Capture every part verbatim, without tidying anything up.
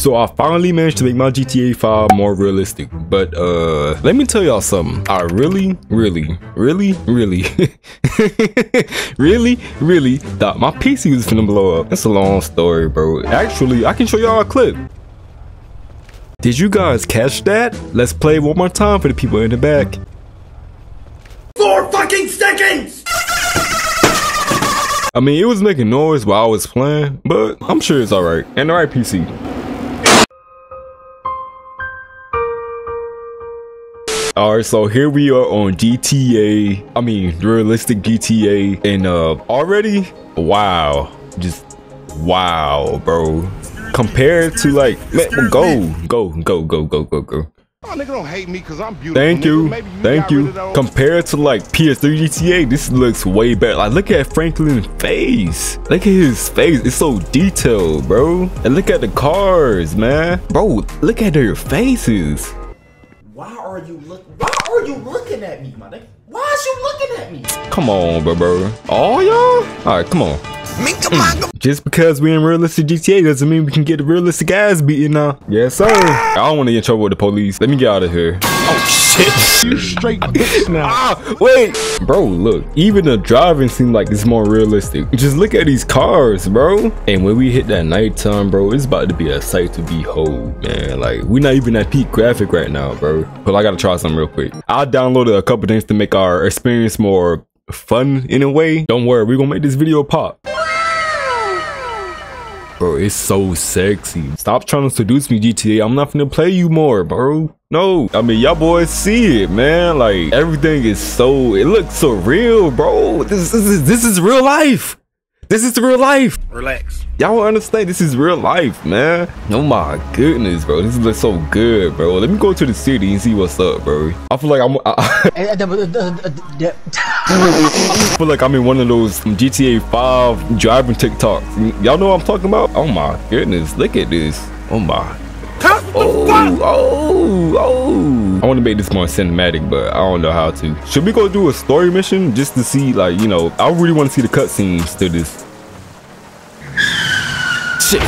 So I finally managed to make my G T A five more realistic, but uh let me tell y'all something. I really really really really really really thought my P C was finna blow up. That's a long story, bro. Actually, I can show y'all a clip. Did you guys catch that? Let's play one more time for the people in the back. Four fucking seconds! I mean, it was making noise while I was playing, but I'm sure it's alright. And the right P C. Alright, so here we are on G T A. I mean, realistic G T A. And uh, already, wow. Just, wow, bro. Compared to like, man, go, go, go, go, go, go, go. Oh, nigga don't hate me cause I'm beautiful. Thank you, you thank you. Compared to like P S three G T A, this looks way better. Like, look at Franklin's face. Look at his face. It's so detailed, bro. And look at the cars, man. Bro, look at their faces. Why are you looking? Why are you looking at me, my nigga? Why is you looking at me? Come on, bro, bro. All y'all? All right, come on. Mm. Just because we in realistic G T A doesn't mean we can get a realistic ass beating now. Yes, sir. I don't want to get in trouble with the police. Let me get out of here. Oh, shit. You straight bitch now. Ah, wait. Bro, look. Even the driving seems like it's more realistic. Just look at these cars, bro. And when we hit that nighttime, bro, it's about to be a sight to behold, man. Like, we're not even at peak graphic right now, bro. But I got to try something real quick. I downloaded a couple things to make our experience more fun in a way. Don't worry. We're going to make this video pop. Bro, it's so sexy. Stop trying to seduce me, G T A. I'm not finna play you more, bro. No. I mean, y'all boys see it, man. Like, everything is so... It looks so real, bro. This, this, is, this is real life. This is real life. Relax. Y'all don't understand. This is real life, man. Oh, my goodness, bro. This looks so good, bro. Let me go to the city and see what's up, bro. I feel like I'm... I, I feel like I'm in one of those G T A five driving TikToks. Y'all know what I'm talking about? Oh my goodness, look at this. Oh my. Oh, oh, oh. I want to make this more cinematic, but I don't know how to. Should we go do a story mission just to see, like, you know, I really want to see the cutscenes to this. Shit.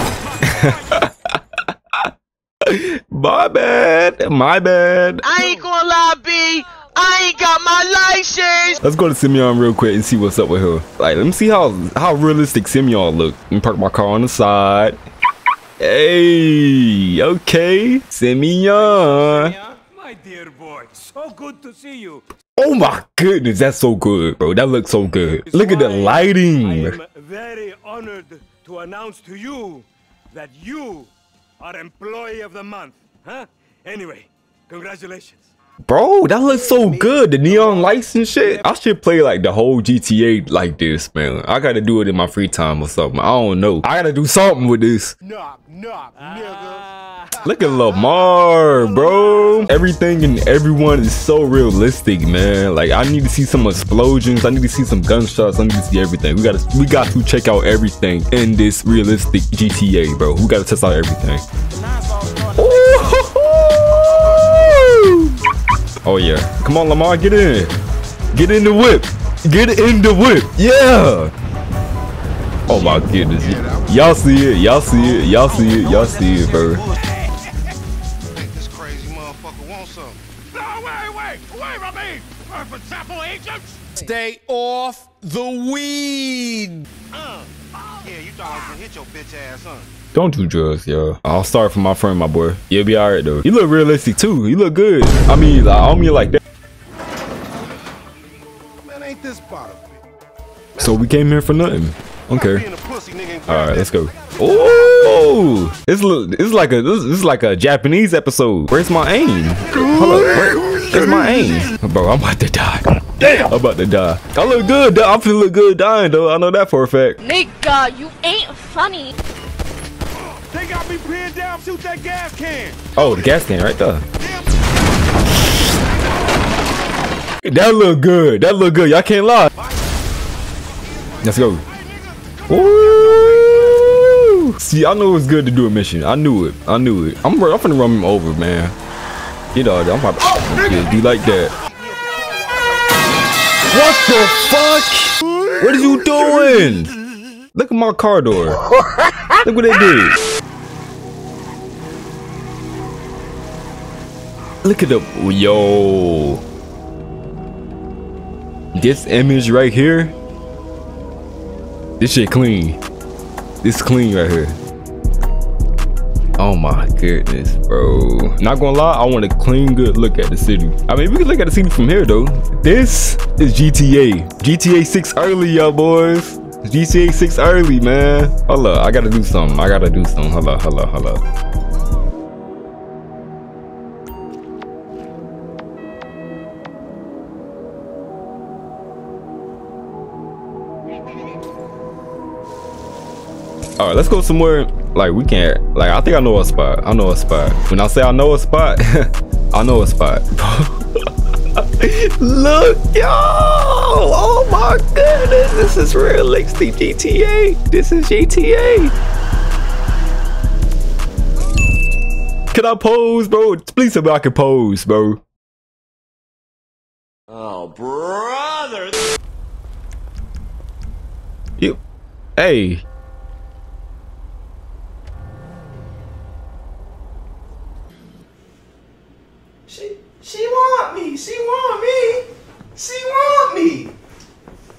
My bad. My bad. I ain't gonna lie, B. I ain't got my license. Let's go to Simeon real quick and see what's up with her. Like, let me see how how realistic Simeon look. Let me park my car on the side. Hey, okay, Simeon. My dear boy, so good to see you. Oh my goodness, that's so good, bro. That looks so good. Look at the lighting. I am very honored to announce to you that you are Employee of the Month, huh? Anyway, congratulations. Bro, that looks so good. The neon lights and shit. I should play like the whole G T A like this, man. I gotta do it in my free time or something. I don't know. I gotta do something with this. Knock, knock, nigga. Look at Lamar, bro. Everything and everyone is so realistic, man. Like, I need to see some explosions. I need to see some gunshots. I need to see everything. We gotta, we got to check out everything in this realistic G T A, bro. We gotta test out everything. Oh yeah, come on Lamar, get in. Get in the whip. Get in the whip. Yeah. Oh my goodness. Y'all see it. Y'all see it. Y'all see it. Y'all see it, bro. Think this crazy motherfucker wants some. No, wait, wait. Wait, my man. Perfect sample agents. Stay off the weed. Uh, yeah, you thought I was gonna hit your bitch ass, huh? Don't do drugs, yo. I'll start from my friend, my boy. You'll be alright, though. You look realistic, too. You look good. I mean, I don't mean like that. Man, ain't this bottom, man. So we came here for nothing. Okay. Alright, let's go. Oh! It's, it's, like a, this, it's like a Japanese episode. Where's my aim? Hold up. Where, where's my aim? Bro, I'm about to die. Damn. I'm about to die. I look good, though. I feel look good dying, though. I know that for a fact. Nigga, you ain't funny. They got me pinned down, shoot that gas can. Oh, the gas can right there. That look good. That look good. Y'all can't lie. Let's go. Ooh. See, I know it's good to do a mission. I knew it. I knew it. I'm, I'm finna run him over, man. You know, I'm probably oh, do like that. What the fuck? What are you doing? Look at my car door. Look what they did. Look at the, yo. This image right here. This shit clean. This clean right here. Oh my goodness, bro. Not gonna lie, I want a clean, good look at the city. I mean, we can look at the city from here though. This is G T A. G T A six early, y'all boys. G T A six early, man. Hold up, I gotta do something. I gotta do something. Hold up, hold up, hold up. All right, let's go somewhere like we can't. Like I think I know a spot. I know a spot. When I say I know a spot, I know a spot. Look, yo! Oh my goodness, this is real Lexi G T A. This is G T A. Can I pose, bro? Please tell me I can pose, bro. Oh, brother! You, hey. She, she want me. She want me. She want me.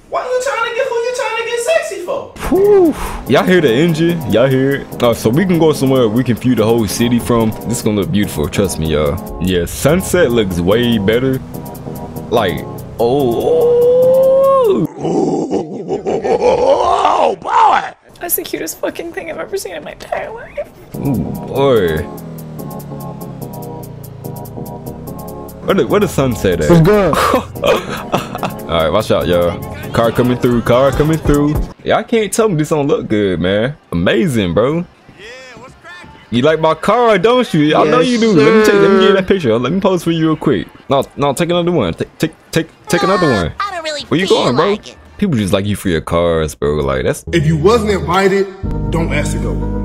Why you trying to get who you trying to get sexy for? Y'all hear the engine? Y'all hear it? Oh, so we can go somewhere we can view the whole city from. This is gonna look beautiful. Trust me, y'all. Yeah, sunset looks way better. Like, oh, oh, oh boy. That's the cutest fucking thing I've ever seen in my entire life. Ooh, boy. Where the, where the sunset at? What's good? Alright, watch out, y'all. Car coming through, car coming through. Y'all can't tell me this don't look good, man. Amazing, bro. Yeah, what's cracking? You like my car, don't you? I yes, know you do. Sir. Let me take, let me get that picture. Let me pose for you real quick. No, no, take another one. Take, take, take, take another one. I don't really Where you going, bro? Like people just like you for your cars, bro. Like that's. If you wasn't invited, don't ask to go.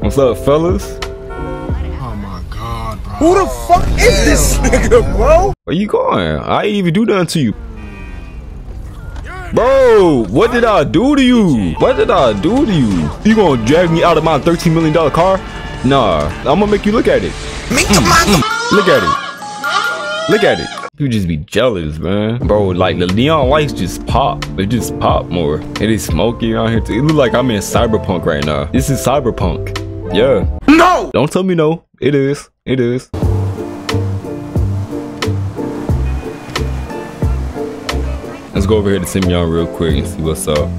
What's up, fellas? Oh my god, bro. Who the fuck is this nigga, bro? Where you going? I ain't even do nothing to you. Bro, what did I do to you? What did I do to you? You gonna drag me out of my thirteen million dollar car? Nah, I'm gonna make you look at it. Mm-hmm. Look at it. Look at it. You just be jealous, man. Bro, like the neon lights just pop. They just pop more. It is smoky out here too. It look like I'm in cyberpunk right now. This is cyberpunk. Yeah. No! Don't tell me no. It is. It is. Let's go over here to Simeon real quick and see what's up.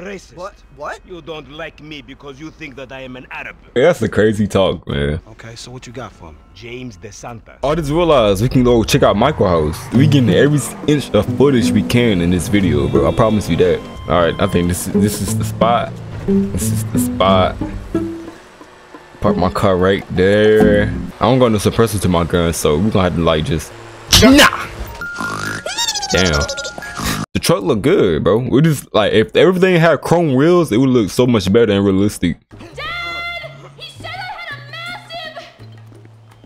Racist. What? What? You don't like me because you think that I am an Arab. Yeah, that's the crazy talk, man. Okay, so what you got for me? James DeSanta. I just realized we can go check out Michael's house. We getting every inch of footage we can in this video, bro. I promise you that. All right, I think this this is the spot. This is the spot. Park my car right there. I don't got no suppressor to my gun, so we're gonna have to like just. Nah. Damn. The truck look good, bro. We just like if everything had chrome wheels, it would look so much better and realistic. Dad! He said I had a massive.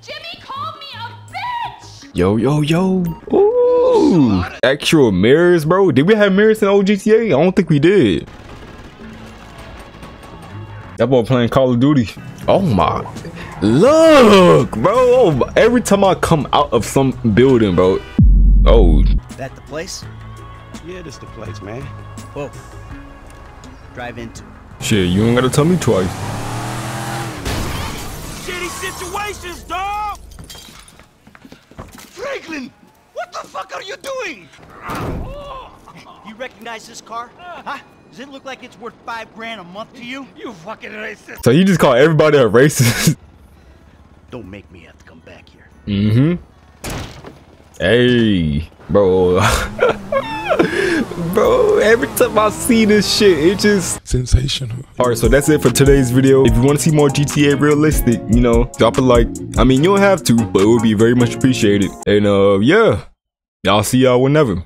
Jimmy called me a bitch. Yo, yo, yo. Ooh, actual mirrors, bro. Did we have mirrors in old G T A? I don't think we did. That boy playing Call of Duty. Oh my. Look, bro. Every time I come out of some building, bro. Oh. That the place? Yeah, this the place, man. Whoa. Drive into it. Shit, you ain't gotta tell me twice. Shitty situations, dog! Franklin! What the fuck are you doing? You recognize this car? Huh? Does it look like it's worth five grand a month to you? You fucking racist. So you just call everybody a racist? Don't make me have to come back here. Mm-hmm. Hey, bro. Bro, every time I see this shit, it just sensational. All right, so that's it for today's video. If you want to see more G T A realistic, you know, drop a like. I mean, you don't have to, but it would be very much appreciated. And uh yeah, I'll see y'all whenever.